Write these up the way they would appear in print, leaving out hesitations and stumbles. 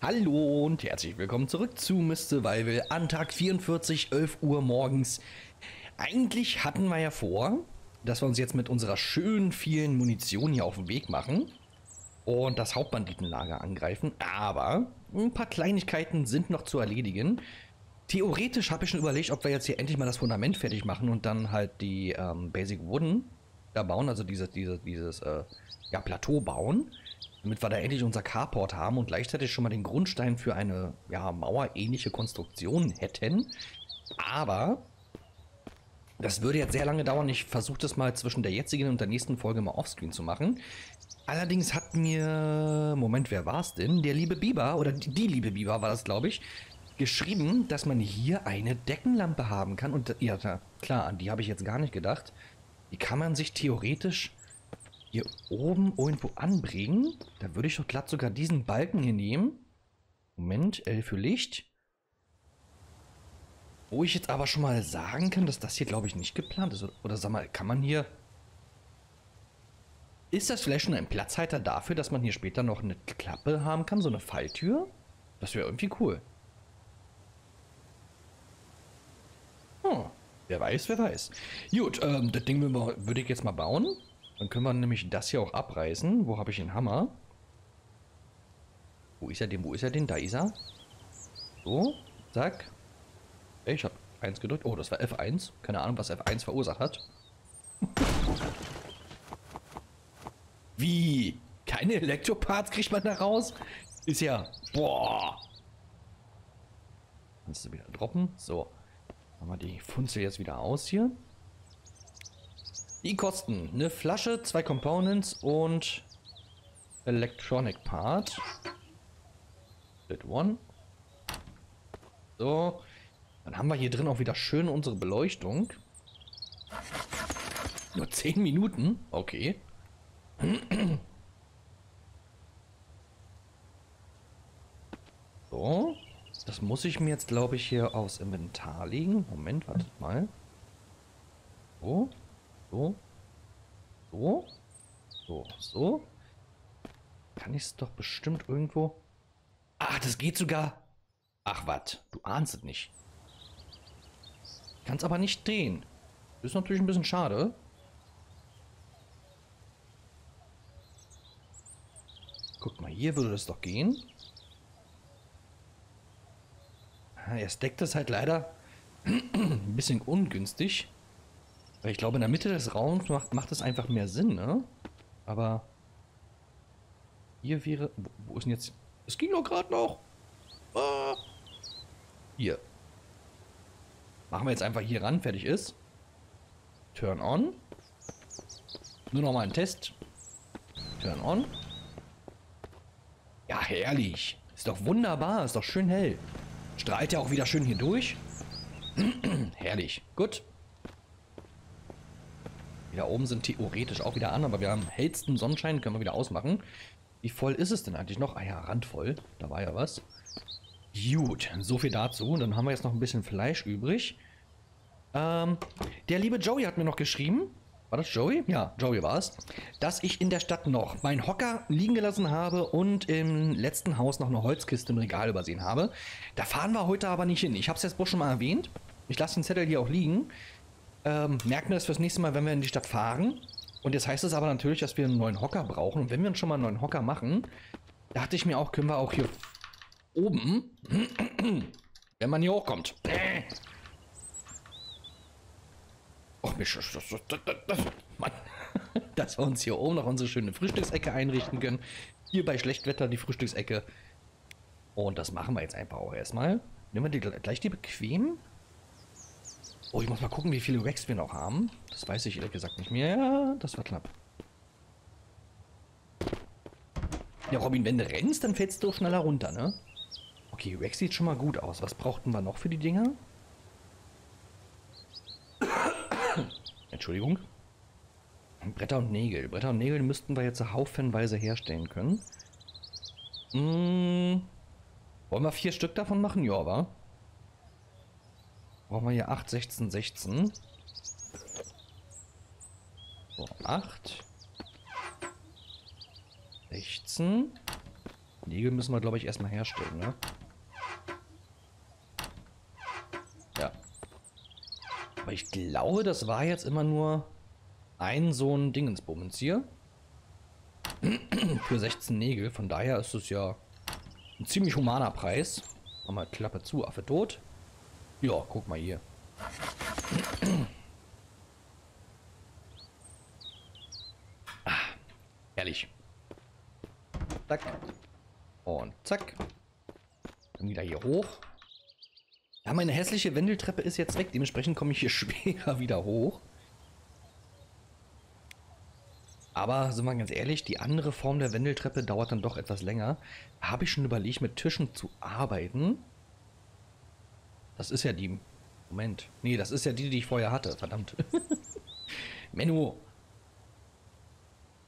Hallo und herzlich willkommen zurück zu Mist Survival an Tag 44, 11 Uhr morgens. Eigentlich hatten wir ja vor, dass wir uns jetzt mit unserer schönen vielen Munition hier auf den Weg machen und das Hauptbanditenlager angreifen, aber ein paar Kleinigkeiten sind noch zu erledigen. Theoretisch habe ich schon überlegt, ob wir jetzt hier endlich mal das Fundament fertig machen und dann halt die Basic Wooden da bauen, also dieses Plateau bauen. Damit wir da endlich unser Carport haben und gleichzeitig schon mal den Grundstein für eine mauerähnliche Konstruktion hätten. Aber das würde jetzt sehr lange dauern. Ich versuche das mal zwischen der jetzigen und der nächsten Folge mal offscreen zu machen. Allerdings hat mir... Moment, wer war es denn? Der liebe Biber, oder die liebe Biber war das, glaube ich, geschrieben, dass man hier eine Deckenlampe haben kann. Und ja, klar, an die habe ich jetzt gar nicht gedacht. Die kann man sich theoretisch... hier oben irgendwo anbringen. Da würde ich doch glatt sogar diesen Balken hier nehmen. Moment, L für Licht. Wo ich jetzt aber schon mal sagen kann, dass das hier, glaube ich, nicht geplant ist. Oder sag mal, kann man hier... Ist das vielleicht schon ein Platzhalter dafür, dass man hier später noch eine Klappe haben kann? So eine Falltür? Das wäre irgendwie cool. Hm, wer weiß, wer weiß. Gut, das Ding würde ich jetzt mal bauen. Dann können wir nämlich das hier auch abreißen. Wo habe ich den Hammer? Wo ist er denn? Wo ist er denn? Da ist er. So, zack. Ich habe 1 gedrückt. Oh, das war F1. Keine Ahnung, was F1 verursacht hat. Wie? Keine Elektroparts kriegt man da raus? Ist ja... Boah. Kannst du wieder droppen? So. Machen wir die Funzel jetzt wieder aus hier. Die kosten eine Flasche, 2 Components und Electronic Part. That one. So. Dann haben wir hier drin auch wieder schön unsere Beleuchtung. Nur 10 Minuten. Okay. So. Das muss ich mir jetzt, glaube ich, hier aufs Inventar legen. Moment, wartet mal. So. So, so, so, so. Kann ich es doch bestimmt irgendwo... Ach, das geht sogar. Ach, was, du ahnst es nicht. Kannst aber nicht drehen. Ist natürlich ein bisschen schade. Guck mal, hier würde das doch gehen. Er steckt das halt leider ein bisschen ungünstig. Weil ich glaube, in der Mitte des Raums macht es einfach mehr Sinn, ne? Aber hier wäre... Wo ist denn jetzt... Es ging doch gerade noch! Ah. Hier. Machen wir jetzt einfach hier ran, fertig ist. Turn on. Nur nochmal einen Test. Turn on. Ja, herrlich. Ist doch wunderbar, ist doch schön hell. Strahlt ja auch wieder schön hier durch. Herrlich. Gut. Da oben sind theoretisch auch wieder an, aber wir haben hellsten Sonnenschein, können wir wieder ausmachen. Wie voll ist es denn eigentlich noch? Ah ja, randvoll. Da war ja was. Gut, so viel dazu. Und dann haben wir jetzt noch ein bisschen Fleisch übrig. Der liebe Joey hat mir noch geschrieben. War das Joey? Ja, Joey war es. Dass ich in der Stadt noch meinen Hocker liegen gelassen habe und im letzten Haus noch eine Holzkiste im Regal übersehen habe. Da fahren wir heute aber nicht hin. Ich habe es jetzt schon mal erwähnt. Ich lasse den Zettel hier auch liegen. Merken wir das fürs nächste Mal, wenn wir in die Stadt fahren. Und jetzt heißt es aber natürlich, dass wir einen neuen Hocker brauchen. Und wenn wir uns schon mal einen neuen Hocker machen, dachte ich mir auch, können wir auch hier oben, wenn man hier hochkommt. Och, Mensch, Mann, dass wir uns hier oben noch unsere schöne Frühstücksecke einrichten können. Hier bei Schlechtwetter die Frühstücksecke. Und das machen wir jetzt einfach auch erstmal. Nehmen wir gleich die bequem. Oh, ich muss mal gucken, wie viele Racks wir noch haben. Das weiß ich ehrlich gesagt nicht mehr. Ja, das war knapp. Ja, Robin, wenn du rennst, dann fällst du schneller runter, ne? Okay, Racks sieht schon mal gut aus. Was brauchten wir noch für die Dinger? Entschuldigung. Bretter und Nägel. Bretter und Nägel müssten wir jetzt haufenweise herstellen können. Hm, wollen wir 4 Stück davon machen? Ja, wa? Brauchen wir hier 8, 16, 16. So, 8. 16. Nägel müssen wir, glaube ich, erstmal herstellen, ne? Ja. Aber ich glaube, das war jetzt immer nur ein so ein Dingensbummens hier. Für 16 Nägel. Von daher ist es ja ein ziemlich humaner Preis. Mach mal Klappe zu, Affe tot. Ja, guck mal hier. Ah, herrlich. Zack. Und zack. Dann wieder hier hoch. Ja, meine hässliche Wendeltreppe ist jetzt weg. Dementsprechend komme ich hier schwerer wieder hoch. Aber, sind wir ganz ehrlich, die andere Form der Wendeltreppe dauert dann doch etwas länger. Da habe ich schon überlegt, mit Tischen zu arbeiten. Das ist ja die... Moment. Nee, das ist ja die, die ich vorher hatte. Verdammt. Menno.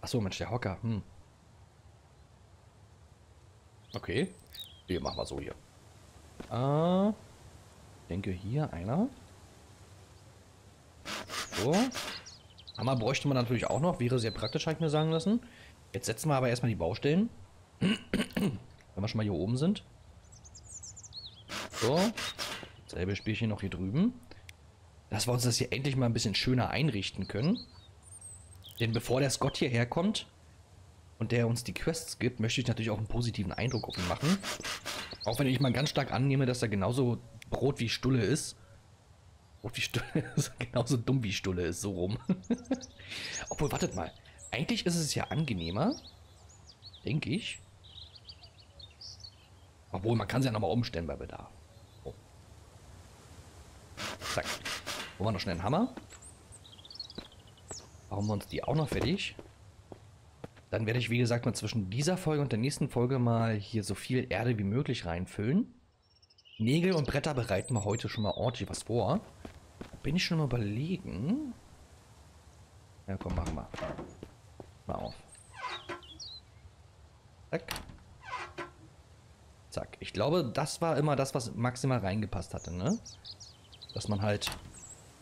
Achso, Mensch, der Hocker. Hm. Okay. Hier, machen wir so hier. Ich denke hier einer. So. Hammer bräuchte man natürlich auch noch. Wäre sehr praktisch, habe ich mir sagen lassen. Jetzt setzen wir aber erstmal die Baustellen. Wenn wir schon mal hier oben sind. So. Selbe Spielchen noch hier drüben. Dass wir uns das hier endlich mal ein bisschen schöner einrichten können. Denn bevor der Scott hierher kommt und der uns die Quests gibt, möchte ich natürlich auch einen positiven Eindruck auf ihn machen. Auch wenn ich mal ganz stark annehme, dass er genauso Brot wie Stulle ist. Brot wie Stulle ist genauso dumm wie Stulle ist, so rum. Obwohl, wartet mal. Eigentlich ist es ja angenehmer. Denke ich. Obwohl, man kann es ja nochmal umstellen bei Bedarf. Zack. Holen wir noch schnell einen Hammer. Machen wir uns die auch noch fertig. Dann werde ich, wie gesagt, mal zwischen dieser Folge und der nächsten Folge mal hier so viel Erde wie möglich reinfüllen. Nägel und Bretter bereiten wir heute schon mal ordentlich was vor. Bin ich schon mal überlegen. Ja, komm, machen wir. Mal auf. Zack. Zack. Ich glaube, das war immer das, was maximal reingepasst hatte, ne? Dass man halt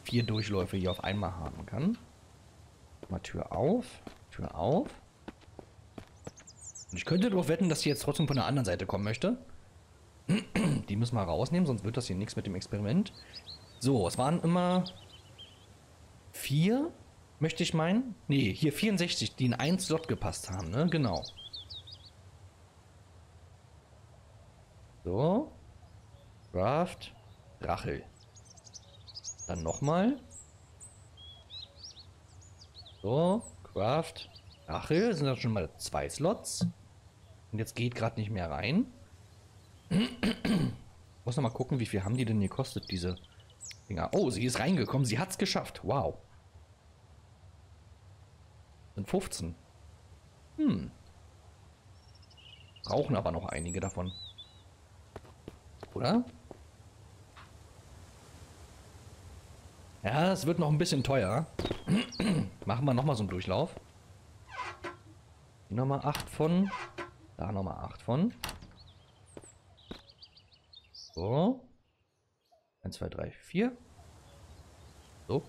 4 Durchläufe hier auf einmal haben kann. Mal Tür auf, Tür auf. Und ich könnte darauf wetten, dass die jetzt trotzdem von der anderen Seite kommen möchte. Die müssen wir rausnehmen, sonst wird das hier nichts mit dem Experiment. So, es waren immer 4, möchte ich meinen. Nee, hier 64, die in einen Slot gepasst haben, ne? Genau. So. Craft. Rachel. Dann nochmal. So, Craft. Rachel, sind das schon mal 2 Slots. Und jetzt geht gerade nicht mehr rein. Muss nochmal gucken, wie viel haben die denn gekostet, diese Dinger. Oh, sie ist reingekommen, sie hat's geschafft. Wow. Sind 15. Hm. Brauchen aber noch einige davon. Oder? Ja, es wird noch ein bisschen teuer. Machen wir nochmal so einen Durchlauf. Hier nochmal 8 von. Da nochmal 8 von. So. 1, 2, 3, 4. So.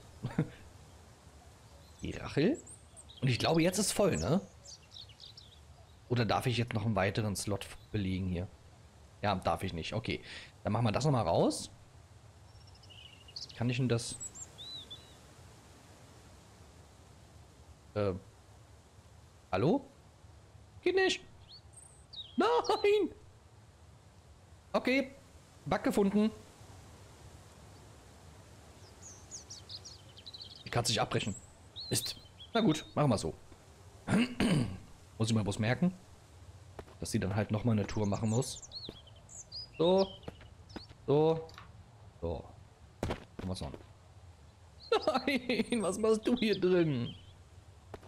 Die Rachel. Und ich glaube, jetzt ist voll, ne? Oder darf ich jetzt noch einen weiteren Slot belegen hier? Ja, darf ich nicht. Okay. Dann machen wir das nochmal raus. Kann ich denn das... Hallo? Geht nicht. Nein. Okay. Bug gefunden. Ich kann es nicht abbrechen. Mist. Na gut, machen wir so. Muss ich mal bloß merken, dass sie dann halt nochmal eine Tour machen muss. So. So. So. Was an? Nein, was machst du hier drin?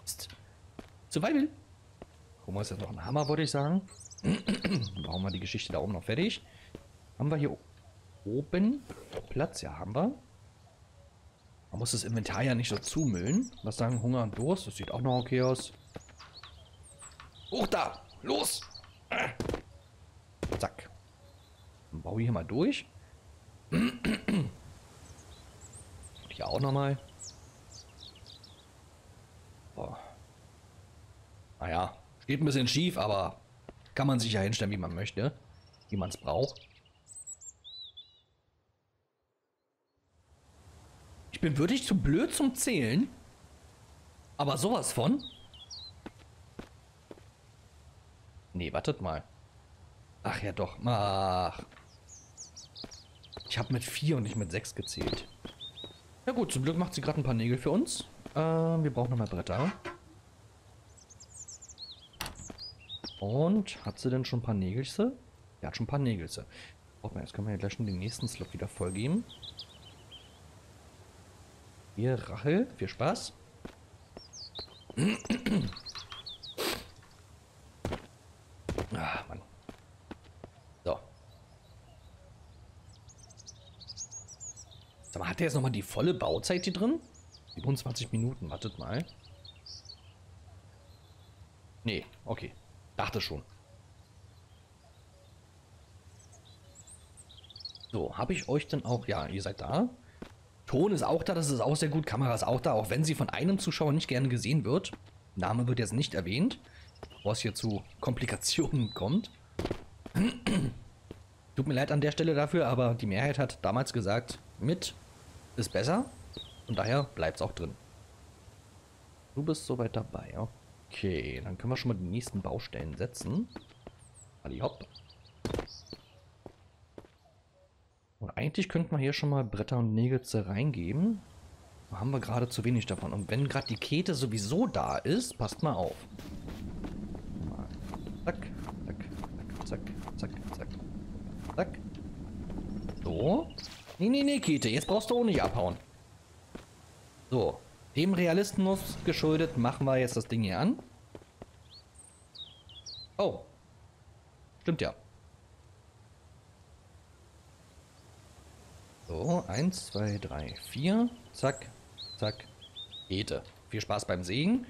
Mist. Survival. Guck mal, ist jetzt noch ein Hammer, wollte ich sagen. Machen wir die Geschichte da oben noch fertig. Haben wir hier oben Platz? Ja, haben wir. Man muss das Inventar ja nicht so zumüllen. Was sagen Hunger und Durst? Das sieht auch noch okay aus. Hoch da! Los! Zack. Dann baue ich hier mal durch. Hier auch nochmal. Naja, steht ein bisschen schief, aber Kann man sich ja hinstellen, wie man möchte, wie man es braucht. Ich bin wirklich zu blöd zum Zählen. Aber sowas von? Nee, wartet mal. Ach ja doch, ach. Ich habe mit 4 und nicht mit 6 gezählt. Ja gut, zum Glück macht sie gerade ein paar Nägel für uns. Wir brauchen nochmal Bretter. Und hat sie denn schon ein paar Nägelse? Ja, hat schon ein paar Nägelse. Jetzt können wir ja gleich schon den nächsten Slot wieder vollgeben. Hier, Rachel, viel Spaß. Ah, Mann. So. Sag mal, hat der jetzt nochmal die volle Bauzeit hier drin? 27 Minuten, wartet mal. Nee, okay. Dachte schon. So, habe ich euch denn auch... Ja, ihr seid da. Ton ist auch da, das ist auch sehr gut. Kamera ist auch da, auch wenn sie von einem Zuschauer nicht gerne gesehen wird. Name wird jetzt nicht erwähnt, bevor es hier zu Komplikationen kommt. Tut mir leid an der Stelle dafür, aber die Mehrheit hat damals gesagt, mit ist besser. Und daher bleibt es auch drin. Du bist soweit dabei, ja. Okay, dann können wir schon mal die nächsten Baustellen setzen. Alli hopp. Und eigentlich könnten wir hier schon mal Bretter und Nägelze reingeben. Da haben wir gerade zu wenig davon. Und wenn gerade die Kette sowieso da ist, passt mal auf. Mal. Zack, zack, zack, zack, zack, zack. So. Nee, nee, nee, Kette, jetzt brauchst du auch nicht abhauen. So. Dem Realismus geschuldet machen wir jetzt das Ding hier an. Oh. Stimmt ja. So, 1, 2, 3, 4. Zack, zack, Ete. Viel Spaß beim Sägen.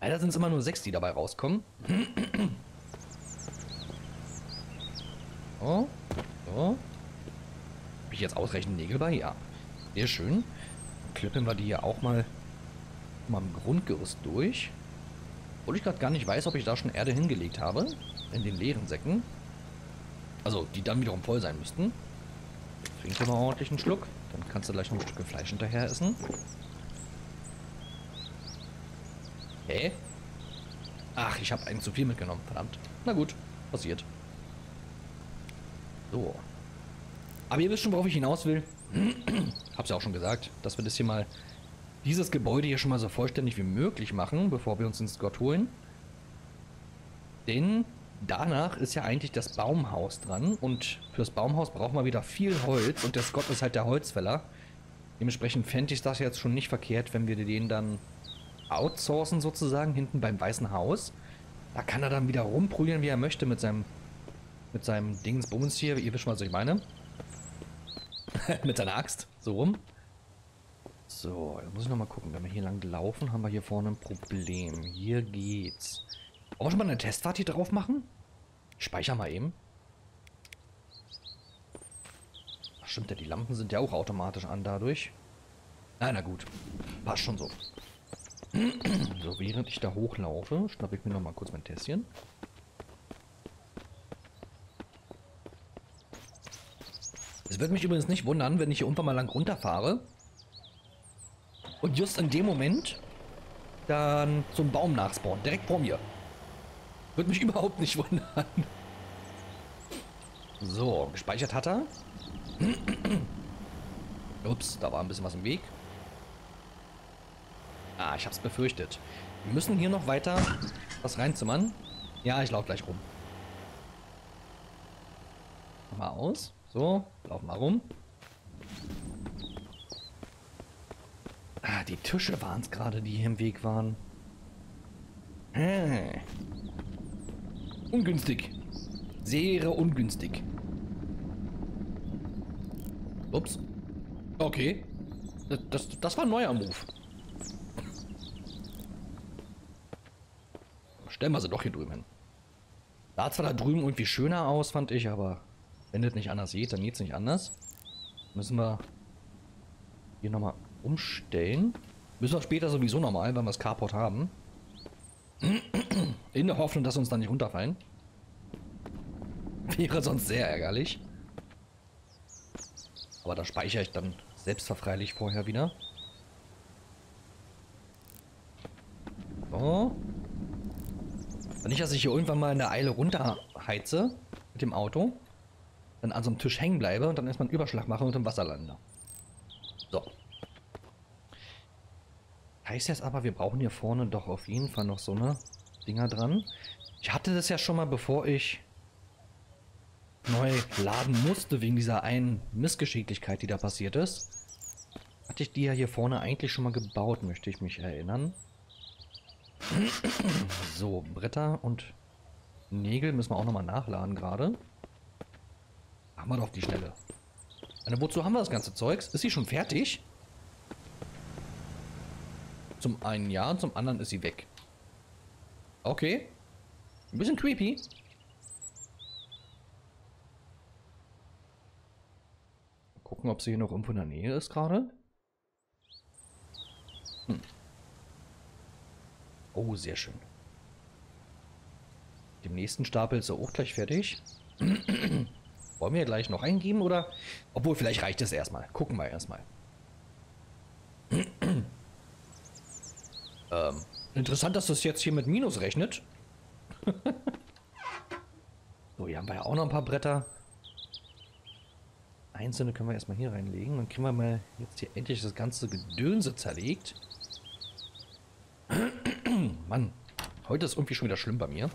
Leider sind es immer nur 6, die dabei rauskommen. So, so. Hab ich jetzt ausreichend Nägel bei? Ja. Sehr schön. Dann klippen wir die hier auch mal im Grundgerüst durch. Obwohl ich gerade gar nicht weiß, ob ich da schon Erde hingelegt habe. In den leeren Säcken. Also, die dann wiederum voll sein müssten. Trinke mal ordentlich einen Schluck. Dann kannst du gleich noch ein Stück Fleisch hinterher essen. Hä? Ach, ich habe einen zu viel mitgenommen. Verdammt. Na gut, passiert. So. Aber ihr wisst schon, worauf ich hinaus will. Hab's ja auch schon gesagt, dass wir das hier mal... Dieses Gebäude hier schon mal so vollständig wie möglich machen, bevor wir uns den Scott holen. Denn danach ist ja eigentlich das Baumhaus dran. Und fürs Baumhaus brauchen wir wieder viel Holz. Und der Scott ist halt der Holzfäller. Dementsprechend fände ich das jetzt schon nicht verkehrt, wenn wir den dann outsourcen sozusagen, hinten beim Weißen Haus. Da kann er dann wieder rumprügeln, wie er möchte mit seinem Dingsbums hier. Ihr wisst schon, was ich meine. Mit seiner Axt. So rum. So, jetzt muss ich nochmal gucken. Wenn wir hier lang laufen, haben wir hier vorne ein Problem. Hier geht's. Wollen wir schon mal eine Testfahrt hier drauf machen? Ich speichere mal eben. Ach stimmt ja, die Lampen sind ja auch automatisch an dadurch. Na gut, passt schon so. So, während ich da hochlaufe, schnappe ich mir nochmal kurz mein Tässchen. Es wird mich übrigens nicht wundern, wenn ich hier irgendwann mal lang runterfahre. Und just in dem Moment dann zum Baum nachspawnen. Direkt vor mir. Würde mich überhaupt nicht wundern. So, gespeichert hat er. Ups, da war ein bisschen was im Weg. Ah, ich hab's befürchtet. Wir müssen hier noch weiter was reinzimmern. Ja, ich laufe gleich rum. Mach mal aus. So, lauf mal rum. Die Tische waren es gerade, die hier im Weg waren. Ungünstig. Sehr ungünstig. Ups. Okay. Das war ein neuer Move. Stellen wir sie doch hier drüben hin. Sah zwar da drüben irgendwie schöner aus, fand ich, aber wenn das nicht anders geht, dann geht es nicht anders. Müssen wir hier nochmal... umstellen. Müssen wir später sowieso nochmal, wenn wir das Carport haben. In der Hoffnung, dass wir uns da nicht runterfallen. Wäre sonst sehr ärgerlich. Aber da speichere ich dann selbstverfreilich vorher wieder. So. Nicht, dass ich hier irgendwann mal in der Eile runterheize mit dem Auto, dann an so einem Tisch hängen bleibe und dann erstmal einen Überschlag mache und im Wasser lande. So. Heißt jetzt aber, wir brauchen hier vorne doch auf jeden Fall noch so eine Dinger dran. Ich hatte das ja schon mal, bevor ich neu laden musste, wegen dieser einen Missgeschicklichkeit, die da passiert ist. Hatte ich die ja hier vorne eigentlich schon mal gebaut, möchte ich mich erinnern. So, Bretter und Nägel müssen wir auch nochmal nachladen gerade. Machen wir doch auf die Schnelle. Also, wozu haben wir das ganze Zeugs? Ist sie schon fertig? Zum einen ja und zum anderen ist sie weg. Okay. Ein bisschen creepy. Mal gucken, ob sie hier noch irgendwo in der Nähe ist gerade. Hm. Oh, sehr schön. Dem nächsten Stapel ist er auch gleich fertig. Wollen wir gleich noch eingeben oder? Obwohl, vielleicht reicht es erstmal. Gucken wir erstmal. Interessant, dass das jetzt hier mit Minus rechnet. So, hier haben wir ja auch noch ein paar Bretter. Einzelne können wir erstmal hier reinlegen. Dann kriegen wir mal jetzt hier endlich das ganze Gedönse zerlegt. Mann, heute ist irgendwie schon wieder schlimm bei mir.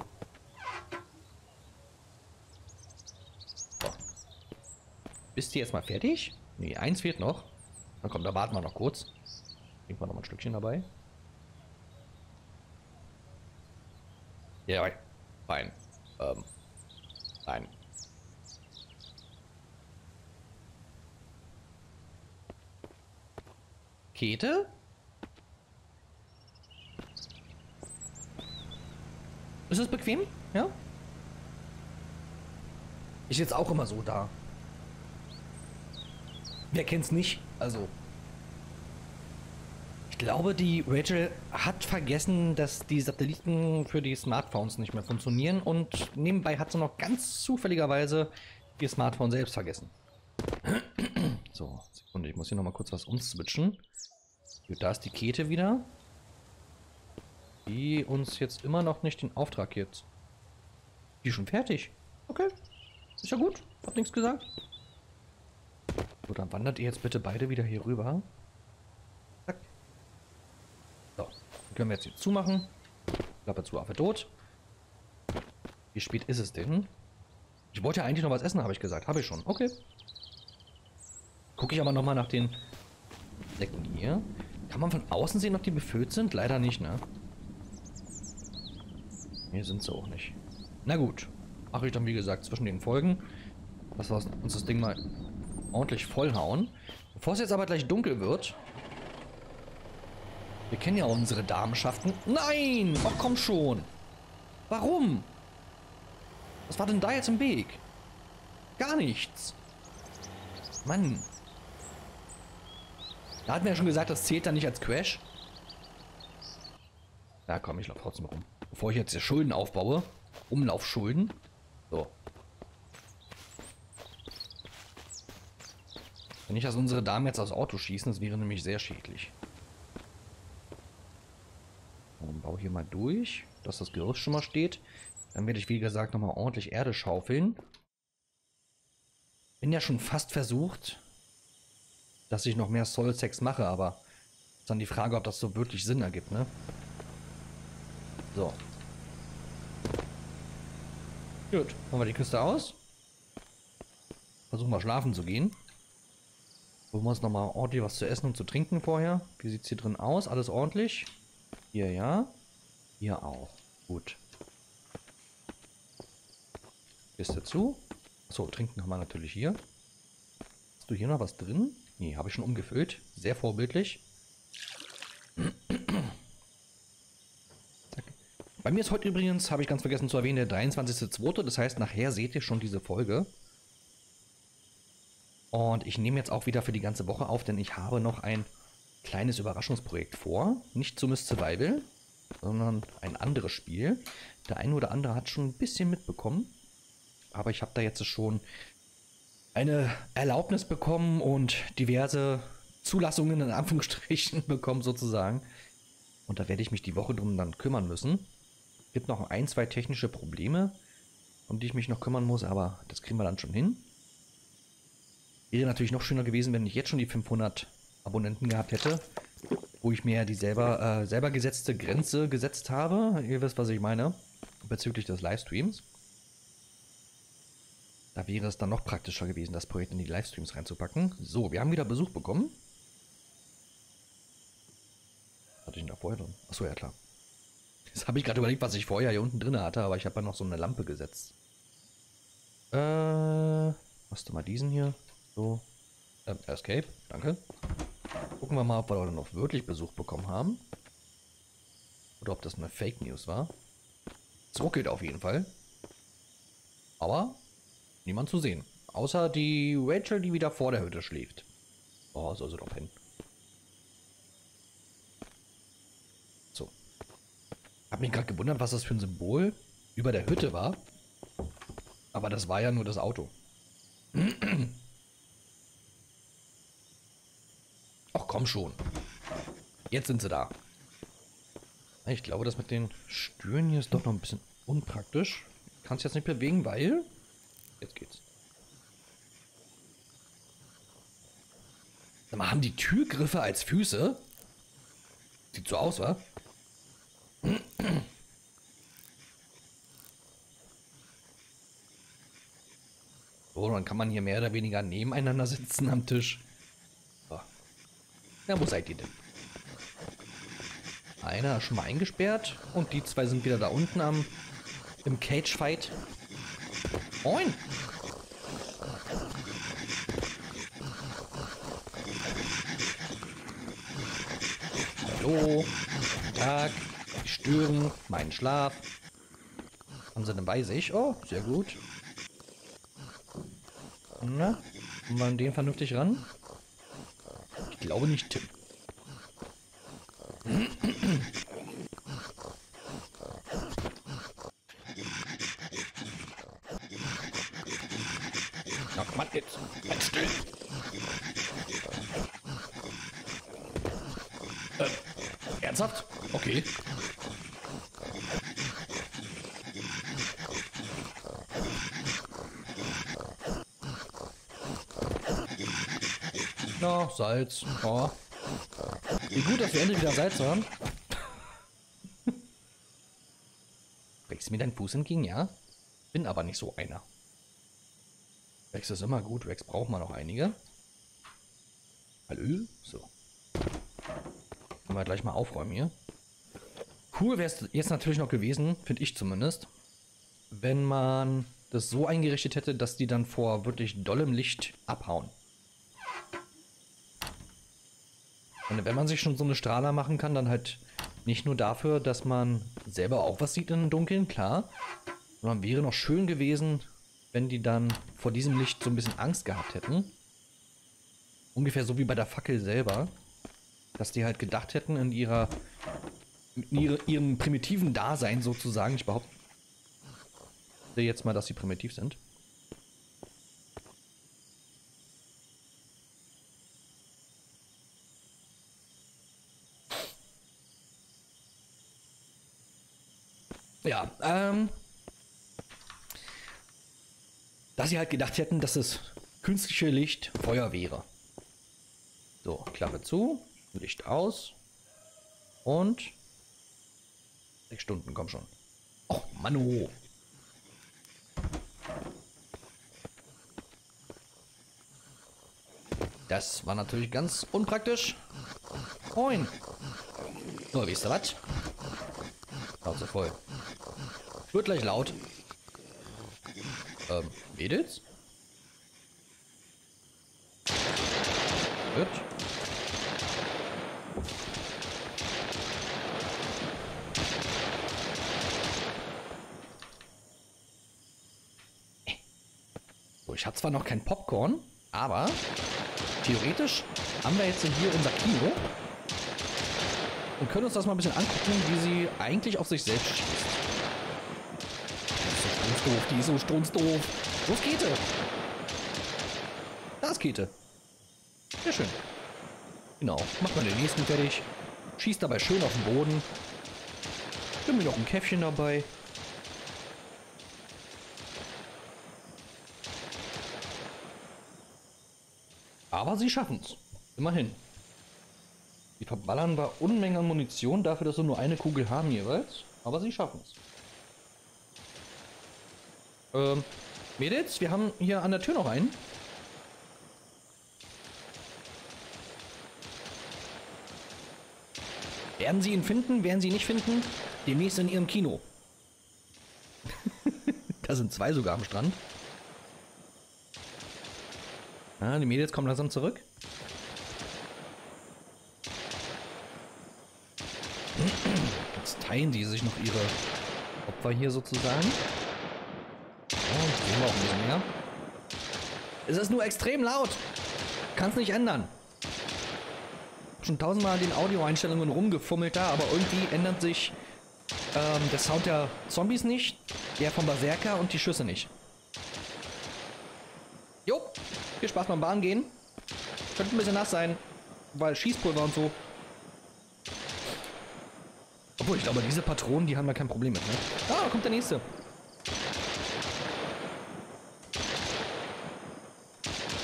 So. Bist du jetzt mal fertig? Ne, eins fehlt noch. Na komm, da warten wir noch kurz. Nehmen wir noch mal ein Stückchen dabei. Ja, fein. Nein. Käthe? Ist es bequem? Ja? Ich sitze auch immer so da. Wer kennt's nicht? Also. Ich glaube, die Rachel hat vergessen, dass die Satelliten für die Smartphones nicht mehr funktionieren und nebenbei hat sie noch ganz zufälligerweise ihr Smartphone selbst vergessen. So, Sekunde, ich muss hier nochmal kurz was umswitchen. Gut, da ist die Käthe wieder. Die uns jetzt immer noch nicht den Auftrag gibt. Die ist schon fertig. Okay. Ist ja gut. Hab nichts gesagt. So, dann wandert ihr jetzt bitte beide wieder hier rüber. Zack. So. Dann können wir jetzt hier zumachen. Klappe zu, Affe tot. Wie spät ist es denn? Ich wollte ja eigentlich noch was essen, habe ich gesagt. Habe ich schon. Okay. Gucke ich aber nochmal nach den Säcken hier. Kann man von außen sehen, ob die befüllt sind? Leider nicht, ne? Hier sind sie auch nicht. Na gut. Mache ich dann, wie gesagt, zwischen den Folgen. Dass wir uns das Ding mal ordentlich vollhauen. Bevor es jetzt aber gleich dunkel wird. Wir kennen ja unsere Damenschaften. Nein! Oh, komm schon! Warum? Was war denn da jetzt im Weg? Gar nichts. Mann. Da hatten wir ja schon gesagt, das zählt dann nicht als Crash. Na komm, ich laufe trotzdem rum. Bevor ich jetzt hier Schulden aufbaue. Umlaufschulden. So. Wenn nicht, dass unsere Damen jetzt aufs Auto schießen, das wäre nämlich sehr schädlich. Dann baue ich hier mal durch, dass das Gerüst schon mal steht. Dann werde ich, wie gesagt, nochmal ordentlich Erde schaufeln. Bin ja schon fast versucht, dass ich noch mehr Soul-Sex mache, aber ist dann die Frage, ob das so wirklich Sinn ergibt, ne? So. Gut, machen wir die Küste aus. Versuchen mal schlafen zu gehen. Holen wir uns nochmal ordentlich was zu essen und zu trinken vorher. Wie sieht es hier drin aus? Alles ordentlich? Hier ja. Hier auch. Gut. Kiste zu. Achso, trinken haben wir natürlich hier. Hast du hier noch was drin? Nee, habe ich schon umgefüllt. Sehr vorbildlich. Bei mir ist heute übrigens, habe ich ganz vergessen zu erwähnen, der 23.02. Das heißt, nachher seht ihr schon diese Folge. Und ich nehme jetzt auch wieder für die ganze Woche auf, denn ich habe noch ein kleines Überraschungsprojekt vor. Nicht zu Mist Survival, sondern ein anderes Spiel. Der eine oder andere hat schon ein bisschen mitbekommen. aber ich habe da jetzt schon eine Erlaubnis bekommen und diverse Zulassungen in Anführungsstrichen bekommen sozusagen. Und da werde ich mich die Woche drum dann kümmern müssen. Es gibt noch ein, zwei technische Probleme, um die ich mich noch kümmern muss, aber das kriegen wir dann schon hin. Wäre natürlich noch schöner gewesen, wenn ich jetzt schon die 500 Abonnenten gehabt hätte, wo ich mir die selber gesetzte Grenze gesetzt habe. Ihr wisst, was ich meine, bezüglich des Livestreams. Da wäre es dann noch praktischer gewesen, das Projekt in die Livestreams reinzupacken. So, wir haben wieder Besuch bekommen. Hatte ich ihn da vorher drin? Achso, ja klar. Jetzt habe ich gerade überlegt, was ich vorher hier unten drin hatte, aber ich habe ja noch so eine Lampe gesetzt. Machst du mal diesen hier? So. Escape, danke. Gucken wir mal, ob wir heute noch wirklich Besuch bekommen haben. Oder ob das eine Fake News war. Es ruckelt auf jeden Fall. Aber niemand zu sehen. Außer die Rachel, die wieder vor der Hütte schläft. Oh, soll sie doch hin. So. Hab mich gerade gewundert, was das für ein Symbol über der Hütte war. Aber das war ja nur das Auto. Ach komm schon. Jetzt sind sie da. Ich glaube, das mit den Stühlen hier ist doch noch ein bisschen unpraktisch. Ich kann es jetzt nicht bewegen, weil... Jetzt geht's. Sag mal, haben die Türgriffe als Füße? Sieht so aus, wa? So, dann kann man hier mehr oder weniger nebeneinander sitzen am Tisch. Ja, wo seid ihr denn? Einer ist schon mal eingesperrt und die zwei sind wieder da unten im Cage-Fight. Moin! Hallo, guten Tag, die stören meinen Schlaf. Haben sie denn bei sich? Oh, sehr gut. Na, kommen wir an den vernünftig ran? Ich glaube nicht, Tim. Ernsthaft? Okay. Na, Salz. Oh. Wie gut, dass wir endlich wieder Salz haben. Wächst mir dein Fuß entgegen, ja? Bin aber nicht so einer. Rex ist immer gut. Rex braucht man noch einige. Hallo? So. Können wir gleich mal aufräumen hier. Cool wäre es jetzt natürlich noch gewesen, finde ich zumindest, wenn man das so eingerichtet hätte, dass die dann vor wirklich dollem Licht abhauen. Und wenn man sich schon so eine Strahler machen kann, dann halt nicht nur dafür, dass man selber auch was sieht im Dunkeln, klar. Sondern wäre noch schön gewesen, wenn die dann vor diesem Licht so ein bisschen Angst gehabt hätten. Ungefähr so wie bei der Fackel selber. Dass die halt gedacht hätten in ihrem primitiven Dasein sozusagen. Ich behaupte jetzt mal, dass sie primitiv sind. Ja, dass sie halt gedacht hätten, dass das künstliche Licht Feuer wäre. So, Klappe zu, Licht aus und 6 Stunden, komm schon. Och, Mann, oh. Das war natürlich ganz unpraktisch. Moin. Nur, wisst ihr was? Schnauze voll. Wird gleich laut. Mädels? Gut. So, ich habe zwar noch kein Popcorn, aber theoretisch haben wir jetzt hier unser Kino und können uns das mal ein bisschen angucken, wie sie eigentlich auf sich selbst schießt. strunzdoof, die ist so strunzdoof. Wo ist Käthe? Da ist Käthe. Sehr schön. Genau, macht man den nächsten fertig. Schießt dabei schön auf den Boden. Nimm mir noch ein Käffchen dabei. Aber sie schaffen es. Immerhin. Sie verballern bei Unmengen an Munition dafür, dass sie nur eine Kugel haben jeweils. Aber sie schaffen es. Mädels, wir haben hier an der Tür noch einen. Werden sie ihn finden? Werden sie ihn nicht finden? Demnächst in ihrem Kino. Da sind zwei sogar am Strand. Ah, die Mädels kommen langsam zurück. Jetzt teilen die sich noch ihre Opfer hier sozusagen. Oh, jetzt gehen wir auch ein bisschen mehr. Es ist nur extrem laut. Kann's nicht ändern. Schon tausendmal an den Audioeinstellungen rumgefummelt da, aber irgendwie ändert sich der Sound der Zombies nicht, der vom Berserker und die Schüsse nicht. Jo, viel Spaß beim Bahn gehen. Könnte ein bisschen nass sein, weil Schießpulver und so. Obwohl, ich glaube, diese Patronen, die haben da kein Problem mit, ne? Ah, da kommt der nächste.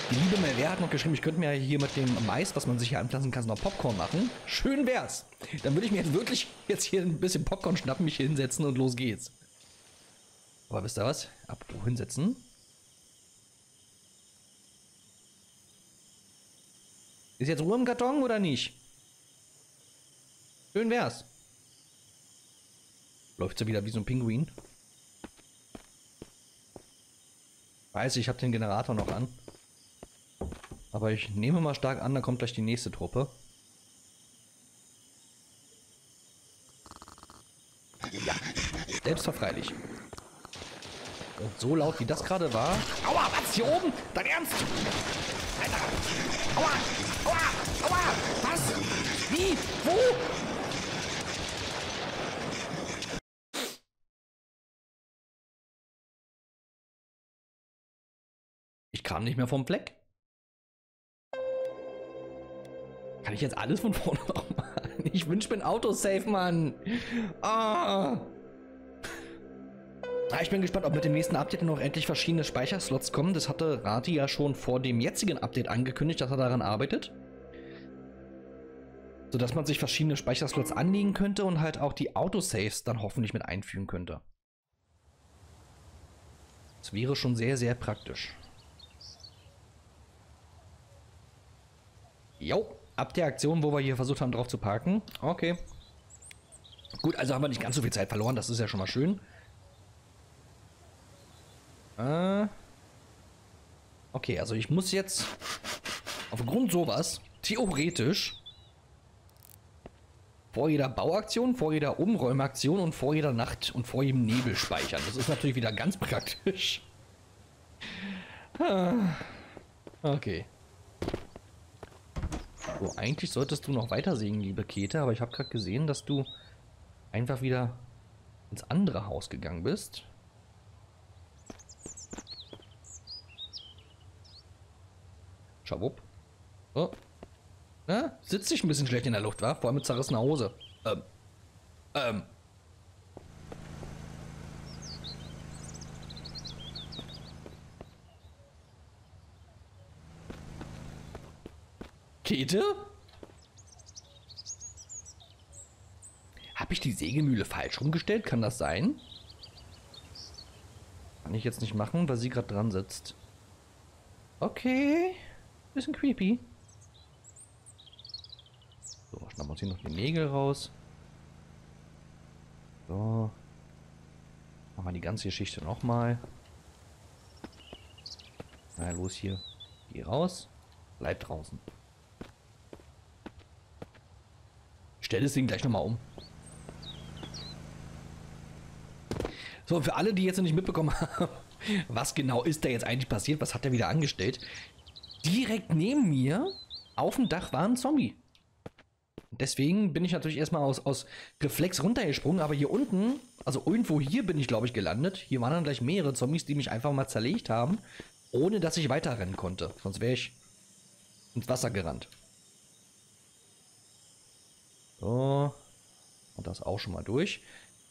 Die liebe Melvea hat noch geschrieben, ich könnte mir hier mit dem Mais, was man sich hier anpflanzen kann, noch Popcorn machen. Schön wär's. Dann würde ich mir jetzt wirklich jetzt hier ein bisschen Popcorn schnappen, mich hier hinsetzen und los geht's. Aber wisst ihr was? Ab hinsetzen. Ist jetzt Ruhe im Karton oder nicht? Schön wär's. Läuft so wieder wie so ein Pinguin. Weiß ich, habe den Generator noch an. Aber ich nehme mal stark an, da kommt gleich die nächste Truppe. Ja, selbstverfreilich. Und so laut wie das gerade war. Aua, was? Hier oben? Dein Ernst? Alter! Aua! Aua! Aua! Was? Wie? Wo? Ich kam nicht mehr vom Fleck. Kann ich jetzt alles von vorne noch machen? Ich wünsche mir ein Autosave, Mann. Ah. Ich bin gespannt, ob mit dem nächsten Update noch endlich verschiedene Speicherslots kommen. Das hatte Rati ja schon vor dem jetzigen Update angekündigt, dass er daran arbeitet. Sodass man sich verschiedene Speicherslots anlegen könnte und halt auch die Autosaves dann hoffentlich mit einfügen könnte. Das wäre schon sehr, sehr praktisch. Jo. Ab der Aktion, wo wir hier versucht haben, drauf zu parken. Okay. Gut, also haben wir nicht ganz so viel Zeit verloren. Das ist ja schon mal schön. Okay, also ich muss jetzt aufgrund sowas theoretisch vor jeder Bauaktion, vor jeder Umräumaktion und vor jeder Nacht und vor jedem Nebel speichern. Das ist natürlich wieder ganz praktisch. Okay. So, eigentlich solltest du noch weiter singen, liebe Käthe, aber ich habe gerade gesehen, dass du einfach wieder ins andere Haus gegangen bist. Schabub. Oh. Na, sitzt dich ein bisschen schlecht in der Luft, wa? Vor allem mit zerrissener Hose. Käthe? Habe ich die Sägemühle falsch rumgestellt? Kann das sein? Kann ich jetzt nicht machen, weil sie gerade dran sitzt. Okay. Bisschen creepy. So, schnappen wir uns hier noch die Nägel raus. So. Machen wir die ganze Geschichte nochmal. Na los hier. Geh raus. Bleib draußen. Stell das Ding gleich nochmal um. So, für alle, die jetzt noch nicht mitbekommen haben, was genau ist da jetzt eigentlich passiert, was hat er wieder angestellt? Direkt neben mir auf dem Dach war ein Zombie. Deswegen bin ich natürlich erstmal aus Reflex runtergesprungen, aber hier unten Also irgendwo hier bin ich, glaube ich, gelandet. Hier waren dann gleich mehrere Zombies, die mich einfach mal zerlegt haben, ohne dass ich weiterrennen konnte. Sonst wäre ich ins Wasser gerannt. So. Und das auch schon mal durch.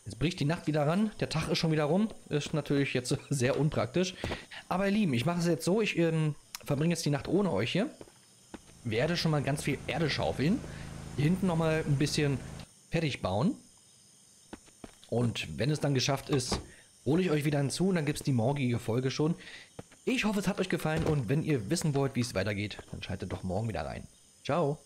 Jetzt bricht die Nacht wieder ran. Der Tag ist schon wieder rum. Ist natürlich jetzt sehr unpraktisch. Aber ihr Lieben, ich mache es jetzt so. Ich verbringe jetzt die Nacht ohne euch hier. Werde schon mal ganz viel Erde schaufeln. Hier hinten nochmal ein bisschen fertig bauen. Und wenn es dann geschafft ist, hole ich euch wieder hinzu. Und dann gibt es die morgige Folge schon. Ich hoffe, es hat euch gefallen. Und wenn ihr wissen wollt, wie es weitergeht, dann schaltet doch morgen wieder rein. Ciao.